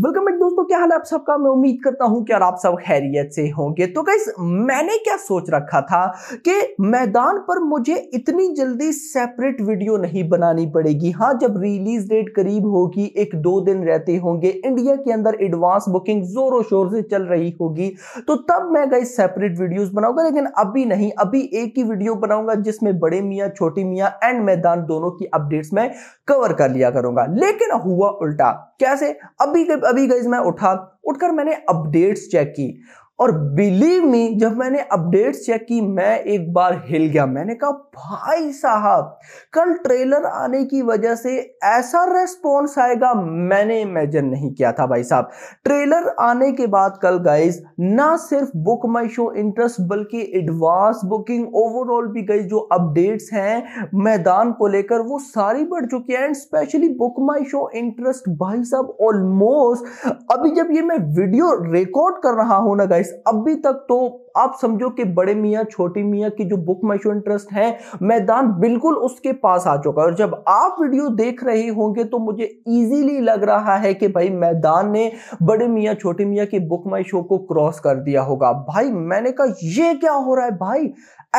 Welcome back दोस्तों, क्या हाल है आप सबका। मैं उम्मीद करता हूं कि आप सब खैरियत से होंगे। तो गाइस, मैंने क्या सोच रखा था कि मैदान पर मुझे इतनी जल्दी सेपरेट वीडियो नहीं बनानी पड़ेगी। हाँ, जब रिलीज डेट करीब होगी, एक दो दिन रहते होंगे, इंडिया के अंदर एडवांस बुकिंग जोरों शोर से चल रही होगी, तो तब मैं गाइस सेपरेट वीडियोस बनाऊंगा, लेकिन अभी नहीं। अभी एक ही वीडियो बनाऊंगा जिसमें बड़े मियाँ, छोटी मियाँ एंड मैदान दोनों की अपडेट्स मैं कवर कर लिया करूंगा। लेकिन हुआ उल्टा। कैसे? अभी गाइस मैं उठकर मैंने अपडेट्स चेक की और बिलीव मी, जब मैंने अपडेट्स चेक की मैं एक बार हिल गया। मैंने कहा भाई साहब, कल ट्रेलर आने की वजह से ऐसा रेस्पॉन्स आएगा, मैंने इमेजिन नहीं किया था भाई साहब। ट्रेलर आने के बाद कल गाइज ना सिर्फ बुक माई शो इंटरेस्ट बल्कि एडवांस बुकिंग ओवरऑल भी गाइज जो अपडेट्स हैं मैदान को लेकर वो सारी बढ़ चुकी है। And specially book my show interest भाई साहब ऑलमोस्ट अभी जब ये मैं वीडियो रिकॉर्ड कर रहा हूं ना गाइज, अभी तक तो आप समझो कि बड़े मियाँ छोटी मियाँ की जो बुक माई शो इंटरेस्ट है मैदान बिल्कुल उसके पास आ चुका है। और जब आप वीडियो देख रहे होंगे तो मुझे इजीली लग रहा है कि भाई मैदान ने बड़े मियाँ छोटी मियाँ की बुक माई शो को क्रॉस कर दिया होगा। भाई मैंने कहा ये क्या हो रहा है भाई,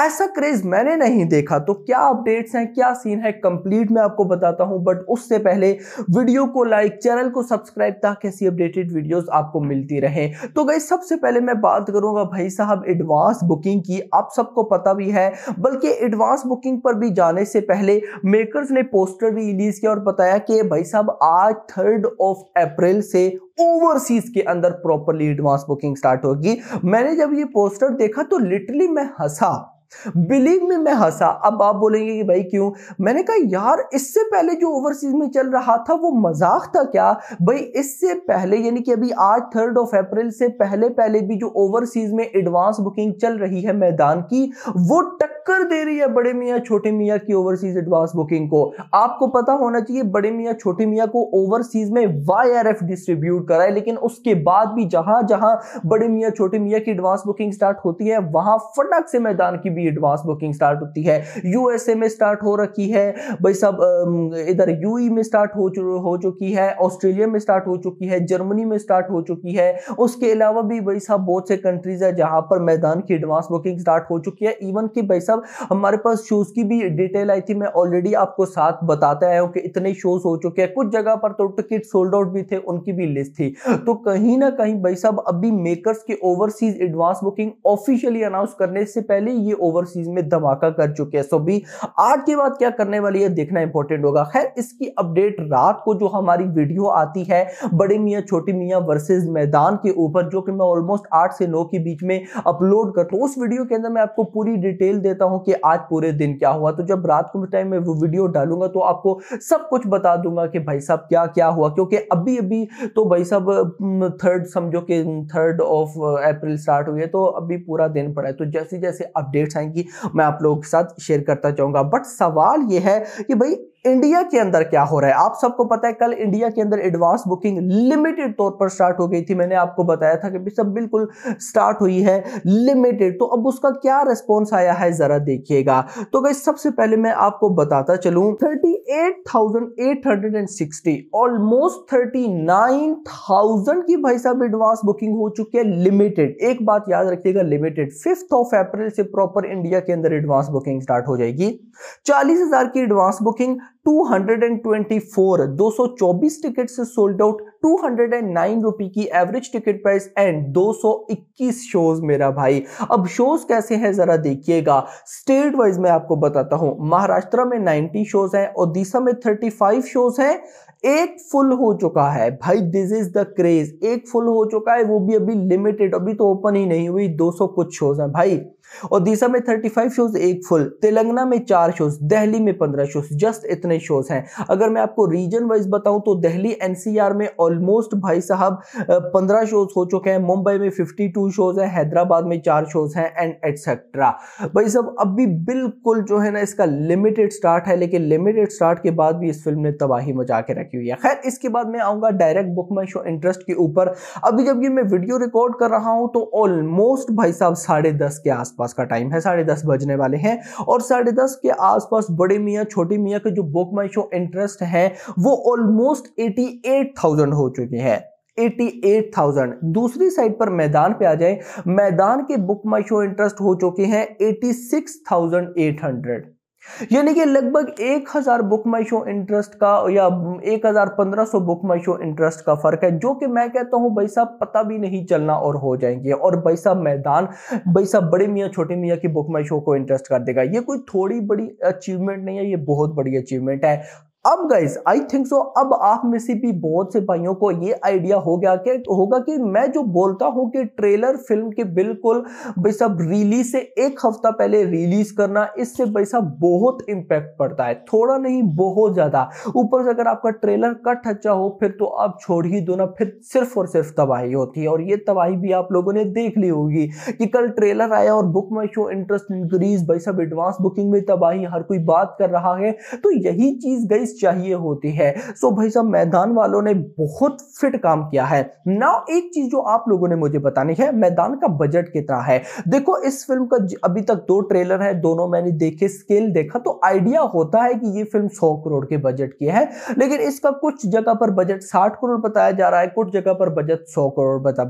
ऐसा क्रेज मैंने नहीं देखा। तो क्या अपडेट्स हैं, क्या सीन है, कंप्लीट मैं आपको बताता हूं, बट उससे पहले वीडियो को लाइक, चैनल को सब्सक्राइब ताकि ऐसी अपडेटेड वीडियोस आपको मिलती रहे। तो गाइस सबसे पहले मैं बात करूंगा भाई साहब एडवांस बुकिंग की। आप सबको पता भी है, बल्कि एडवांस बुकिंग पर भी जाने से पहले मेकर्स ने पोस्टर भी रिलीज किया और बताया कि भाई साहब आज 3 अप्रैल से ओवरसीज के अंदर प्रॉपरली एडवांस बुकिंग स्टार्ट होगी। मैंने जब ये पोस्टर देखा तो लिटरली मैं हंसा, बिलीव में मैं हंसा। अब आप बोलेंगे कि भाई क्यों? मैंने कहा यार, इससे पहले जो ओवरसीज में चल रहा था वो मजाक था क्या भाई? इससे पहले यानी कि अभी आज 3 अप्रैल से पहले भी जो ओवरसीज में एडवांस बुकिंग चल रही है मैदान की, वो टक्कर दे रही है बड़े मियाँ छोटे मियाँ की ओवरसीज एडवांस बुकिंग को। आपको पता होना चाहिए बड़े मियाँ छोटे मियाँ को ओवरसीज में YRF डिस्ट्रीब्यूट कराए, लेकिन उसके बाद भी जहां जहां बड़े मियाँ छोटे मियाँ की एडवांस बुकिंग स्टार्ट होती है वहां फटाक से मैदान की एडवांस बुकिंग स्टार्ट होती है। यूएसए में स्टार्ट हो रखी है भाई साहब, इधर यूई में स्टार्ट हो चुकी है, ऑस्ट्रेलिया में स्टार्ट हो चुकी है, जर्मनी में स्टार्ट हो चुकी है। उसके अलावा भी भाई साहब बहुत से कंट्रीज है जहां पर मैदान की एडवांस बुकिंग स्टार्ट हो चुकी है। इवन कि भाई साहब हमारे पास शोज की भी डिटेल आई थी, मैं ऑलरेडी आपको साथ बताता है कि इतने शोज हो चुके हैं। कुछ जगह पर तो टिकट सोल्ड आउट भी थे, उनकी भी लिस्ट थी। तो कहीं ना कहीं भाई साहब अभी मेकर्स के overseas advance booking officially announce करने से पहले ये ओवरसीज में धमाका कर चुके हैं। सो भी आज के बाद क्या करने वाली है देखना इंपॉर्टेंट होगा। खैर, इसकी अपडेट रात को जो हमारी वीडियो आती है बड़े मियाँ छोटे मियाँ वर्सेस मैदान के ऊपर, जो कि मैं ऑलमोस्ट 8 से 9 के बीच में अपलोड करता हूँ, उस वीडियो के अंदर मैं आपको पूरी डिटेल देता हूँ कि आज पूरे दिन क्या हुआ। तो जब रात को टाइम में वो वीडियो डालूंगा तो आपको सब कुछ बता दूंगा कि भाई साहब क्या क्या हुआ, क्योंकि अभी अभी तो भाई साहब समझो कि 3 अप्रैल स्टार्ट हुई है, तो अभी पूरा दिन पड़ा है। तो जैसे जैसे अपडेट्स आएंगी मैं आप लोगों के साथ शेयर करता जाऊंगा। बट सवाल यह है कि भाई इंडिया के अंदर क्या हो रहा है। आप सबको पता है कल इंडिया के अंदर एडवांस बुकिंग लिमिटेड तौर पर स्टार्ट हो गई थी। मैंने आपको बताया था कि सब बिल्कुल स्टार्ट हुई है लिमिटेड। तो अब उसका क्या रिस्पॉन्स आया है जरा देखिएगा। तो गाइस सबसे पहले मैं आपको बताता चलूं 38,860 ऑलमोस्ट 39,000 की भाई साहब एडवांस बुकिंग हो चुकी है लिमिटेड। एक बात याद रखिएगा, लिमिटेड 5 अप्रैल से प्रॉपर इंडिया के अंदर एडवांस बुकिंग स्टार्ट हो जाएगी। 40,000 की एडवांस बुकिंग, 224 टिकट से सोल्ड आउट, 209 रुपये की average ticket price and 221 shows मेरा भाई। अब शोज कैसे हैं जरा देखिएगा। स्टेट वाइज मैं आपको बताता हूं, महाराष्ट्र में 90 शोज हैं, ओडिशा में 35 शोज हैं, एक फुल हो चुका है भाई, दिस इज द क्रेज। एक फुल हो चुका है वो भी अभी लिमिटेड, अभी तो ओपन ही नहीं हुई। 200 कुछ शोज हैं भाई। ओडिशा में 35 शोज, एक फुल, तेलंगाना में 4 शोज, दिल्ली में 15 शोज, जस्ट इतने शोज हैं। अगर मैं आपको रीजन वाइज बताऊं तो दिल्ली NCR में ऑलमोस्ट भाई साहब 15 शोज हो चुके हैं, मुंबई में 52 शोज हैं, हैदराबाद में 4 शोज हैं एंड एटसेट्रा। भाई साहब अभी बिल्कुल जो है ना इसका लिमिटेड स्टार्ट है, लेकिन लिमिटेड स्टार्ट के बाद भी इस फिल्म ने तबाही मचा के रखी हुई है। खैर, इसके बाद मैं आऊंगा डायरेक्ट बुक माई शो इंटरेस्ट के ऊपर। अभी जब ये मैं वीडियो रिकॉर्ड कर रहा हूं तो ऑलमोस्ट भाई साहब 10:30 के आसपास का टाइम है, 10:30 बजने वाले हैं और 10:30 के आसपास बड़े मियाँ छोटे मियाँ के जो बुक माई शो इंटरेस्ट है वो ऑलमोस्ट 88,000 हो चुकी है। 88,000। दूसरी साइड पर मैदान पे आ जाए, मैदान के बुक माई शो इंटरेस्ट हो चुके हैं 86,800, यानी कि लगभग 1,000 बुक माई शो इंटरेस्ट का या 1,500 बुक माई शो इंटरेस्ट का फर्क है, जो कि मैं कहता हूं भाई साहब पता भी नहीं चलना और हो जाएंगे। और भाई साहब मैदान भाई साहब बड़े मियाँ छोटे मियाँ की बुक माई शो को इंटरेस्ट कर देगा। ये कोई थोड़ी बड़ी अचीवमेंट नहीं है, ये बहुत बड़ी अचीवमेंट है। अब गाइज आई थिंक सो अब आप में से भी बहुत से भाइयों को ये आइडिया हो गया कि होगा कि मैं जो बोलता हूँ कि ट्रेलर फिल्म के बिल्कुल भाई साहब रिलीज से 1 हफ्ता पहले रिलीज करना, इससे भाई साहब बहुत इम्पैक्ट पड़ता है, थोड़ा नहीं बहुत ज़्यादा। ऊपर से अगर आपका ट्रेलर कट अच्छा हो फिर तो आप छोड़ ही दो ना, फिर सिर्फ और सिर्फ तबाही होती है। और ये तबाही भी आप लोगों ने देख ली होगी कि कल ट्रेलर आया और बुक माई शो इंटरेस्ट इंक्रीज, भाई साहब एडवांस बुकिंग में तबाही, हर कोई बात कर रहा है। तो यही चीज़ गाइज चाहिए होती है। सो भाई साहब मैदान वालों ने बहुत फिट काम किया है। नाउ एक चीज जो आप लोगों ने मुझे बतानी है, मैदान का बजट कितना है। देखो इस फिल्म का अभी तक 2 ट्रेलर है, दोनों मैंने देखे, स्केल देखा तो आइडिया होता है कि ये फिल्म 100 करोड़ के बजट की है, लेकिन इसका कुछ जगह पर बजट 60 करोड़ बताया जा रहा है, कुछ जगह पर बजट 100 करोड़ बताया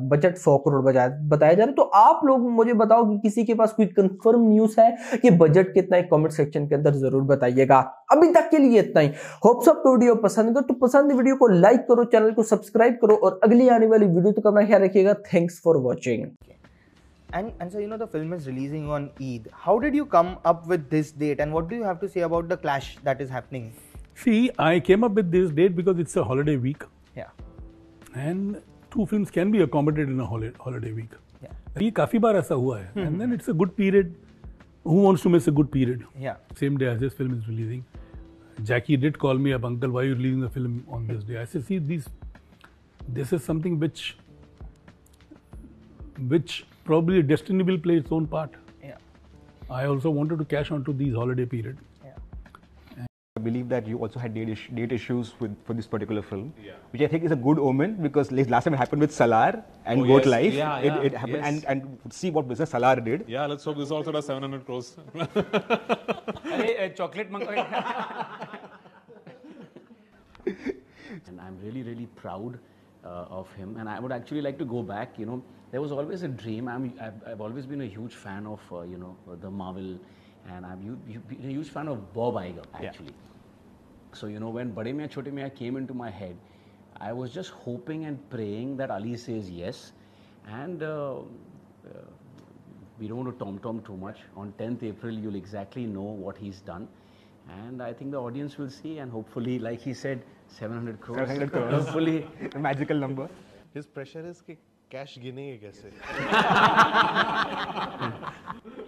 जा रहा है। तो आप लोग मुझे बताओ कि किसी के पास कोई कंफर्म न्यूज है कि बजट कितना है, कमेंट सेक्शन के अंदर जरूर बताइएगा। अभी तक के लिए इतना ही। होप सब को वीडियो पसंद करो, तो पसंद वीडियो को लाइक करो, चैनल को सब्सक्राइब करो और अगली आने वाली वीडियो तक अपना ख्याल रखिएगा। Thanks for watching. And so you know the film is releasing on Eid. How did you come up with this date and what do you have to say about the clash that is happening? See, I came up with this date because it's a holiday week. Yeah. And 2 films can be accommodated in a holiday week. Yeah. ये काफी बार ऐसा हुआ है। And then it's a good period. Who wants to miss a good period? Yeah. Same day as this film is releasing. Jackie did call me up, uncle, why are you releasing the film on this day? I said, see, this is something which probably destiny will play its own part. Yeah. I also wanted to cash onto these holiday period. Yeah. I believe that you also had date issues for this particular film, yeah, which I think is a good omen because last time it happened with Salar and Goat, yes, Life. Yeah, yeah. It happened, yes. and see what business Salar did. Yeah, let's hope this also does 700 crores. Chocolate monkey. And I'm really proud of him, and I would actually like to go back. You know, there was always a dream. I've always been a huge fan of the Marvel, and I'm a huge fan of Bob Iger actually. Yeah. So you know, when Bade Miyan Chote Miyan came into my head, I was just hoping and praying that Ali says yes, and we don't want to tom-tom too much. On 10th April, you'll exactly know what he's done. And I think the audience will see, and hopefully, like he said, 700 crores. 700 crores. Hopefully, a magical number. His pressure is कि cash गिनेंगे कैसे?